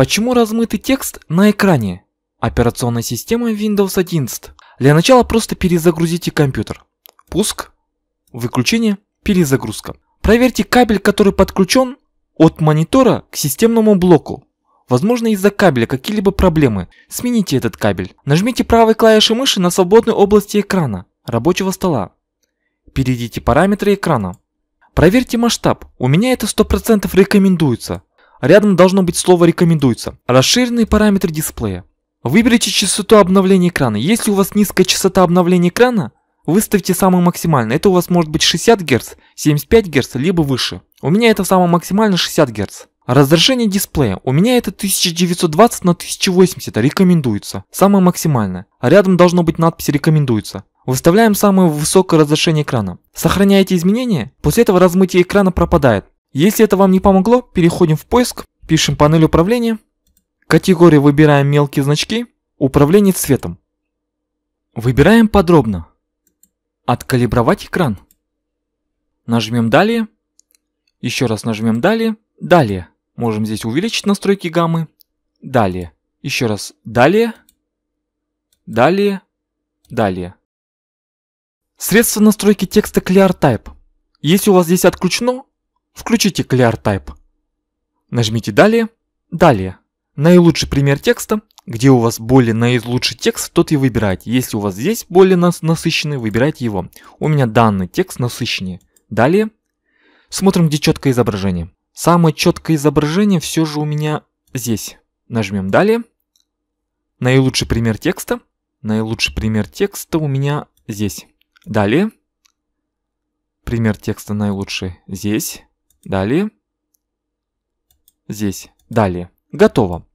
Почему размытый текст на экране операционной системы Windows 11? Для начала просто перезагрузите компьютер. Пуск, выключение, перезагрузка. Проверьте кабель, который подключен от монитора к системному блоку. Возможно, из-за кабеля какие-либо проблемы. Смените этот кабель. Нажмите правой клавишей мыши на свободной области экрана рабочего стола. Перейдите параметры экрана. Проверьте масштаб. У меня это 100% рекомендуется. Рядом должно быть слово «рекомендуется». Расширенные параметры дисплея. Выберите частоту обновления экрана. Если у вас низкая частота обновления экрана, выставьте самую максимальную. Это у вас может быть 60 Гц, 75 Гц, либо выше. У меня это самое максимальное 60 Гц. Разрешение дисплея. У меня это 1920 на 1080 рекомендуется. Самое максимальное. Рядом должно быть надпись «рекомендуется». Выставляем самое высокое разрешение экрана. Сохраняйте изменения. После этого размытие экрана пропадает. Если это вам не помогло, переходим в поиск, пишем панель управления, категорию выбираем мелкие значки, управление цветом. Выбираем подробно. Откалибровать экран. Нажмем далее. Еще раз нажмем далее. Далее. Можем здесь увеличить настройки гаммы. Далее. Еще раз далее. Далее. Далее. Средства настройки текста Clear Type. Если у вас здесь отключено, включите Clear Type. Нажмите далее. Далее. Наилучший пример текста. Где у вас более наилучший текст, тот и выбирайте. Если у вас здесь более насыщенный, выбирайте его. У меня данный текст насыщеннее. Далее. Смотрим, где четкое изображение. Самое четкое изображение все же у меня здесь. Нажмем далее. Наилучший пример текста. Наилучший пример текста у меня здесь. Далее. Пример текста наилучший здесь. Далее. Здесь. Далее. Готово.